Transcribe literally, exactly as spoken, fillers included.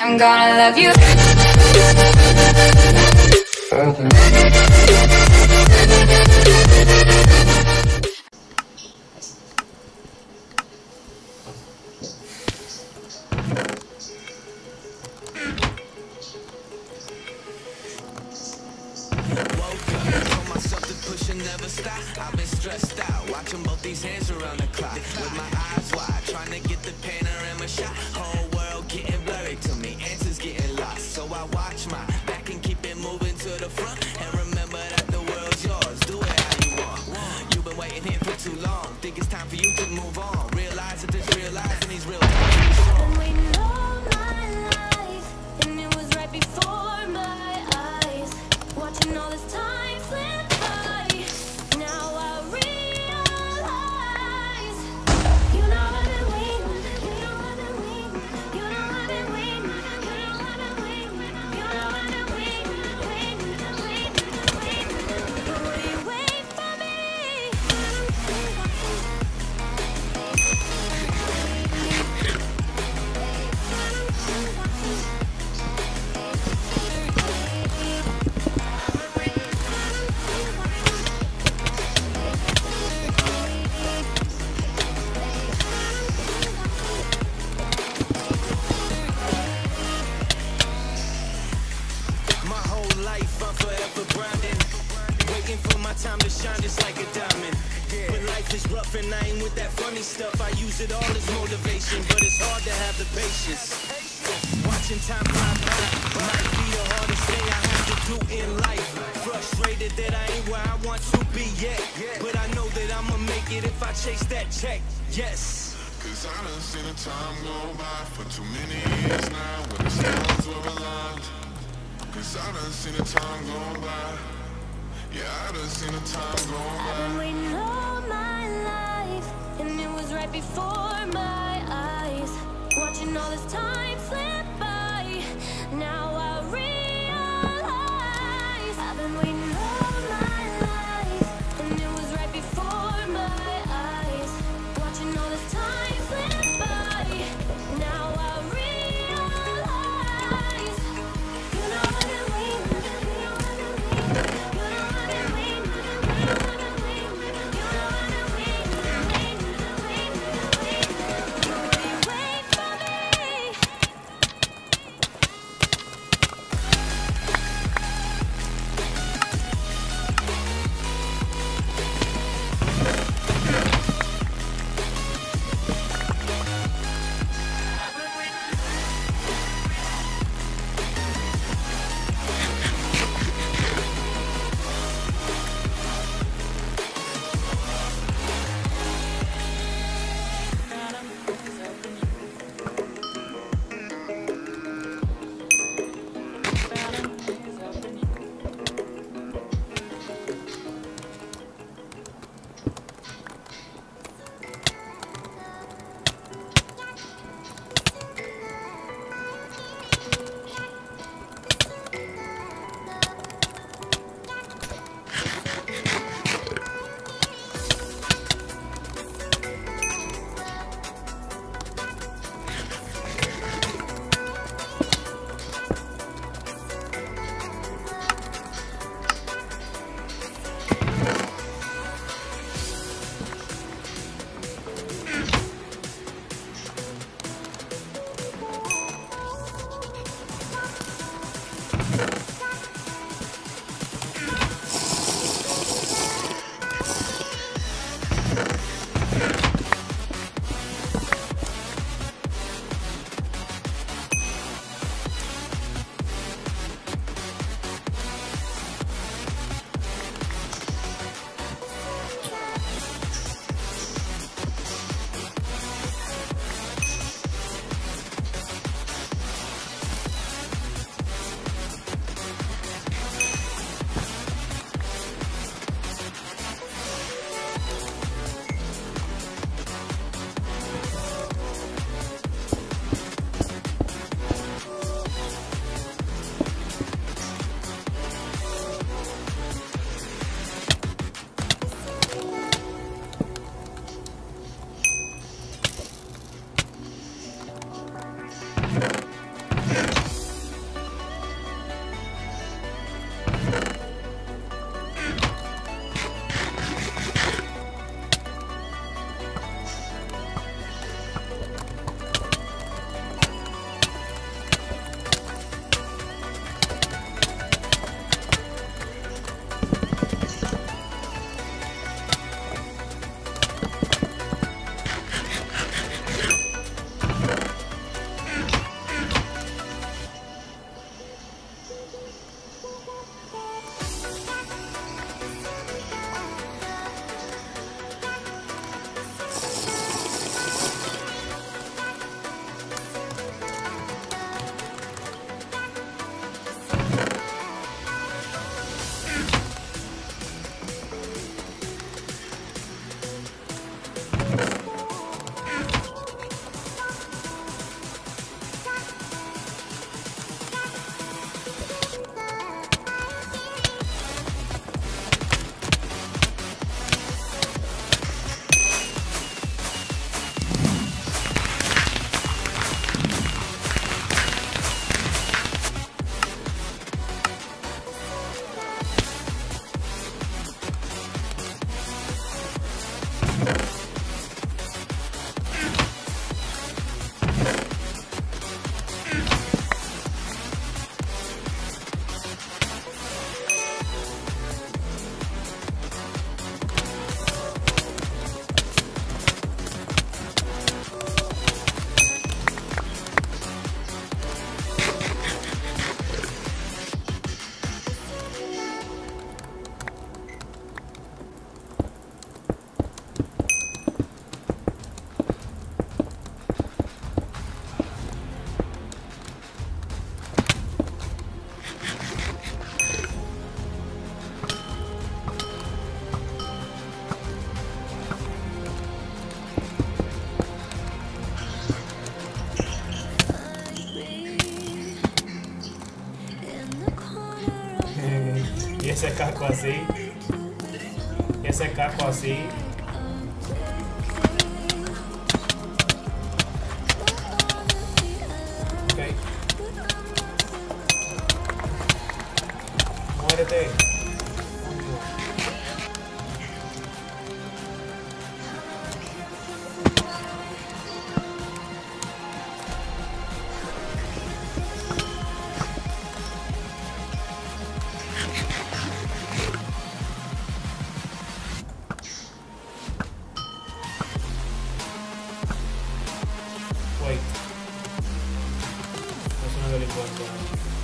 I'm gonna love you. Never stop. I've been stressed out, watching both these hands around the clock, with my eyes wide, trying to get the panorama shot. Whole world getting blurry to me, answers getting lost. So I watch my back and keep it moving to the front. And remember that the world's yours, do it how you want. You've been waiting here for too long, think it's time for you to move on. Realize that there's real life and he's real. Time to shine just like a diamond, yeah. But life is rough and I ain't with that funny stuff. I use it all as motivation, but it's hard to have the patience. Watching time fly by might be the hardest thing I have to do in life. Frustrated that I ain't where I want to be yet, but I know that I'ma make it if I chase that check, yes. Cause I done seen the time go by for too many years now, when the stars were aligned. Cause I done seen the time go by. Yeah, I done seen the time go by. I've been waiting all my life, and it was right before my eyes. Watching all this time slip by, now I realize. I've been waiting all my life, and it was right before my eyes. Watching all this time slip by, now I realize. You know I've been waiting, you know I've been waiting. ese casco así, ese casco así. Okay. Muérete. Wait. That's another important one.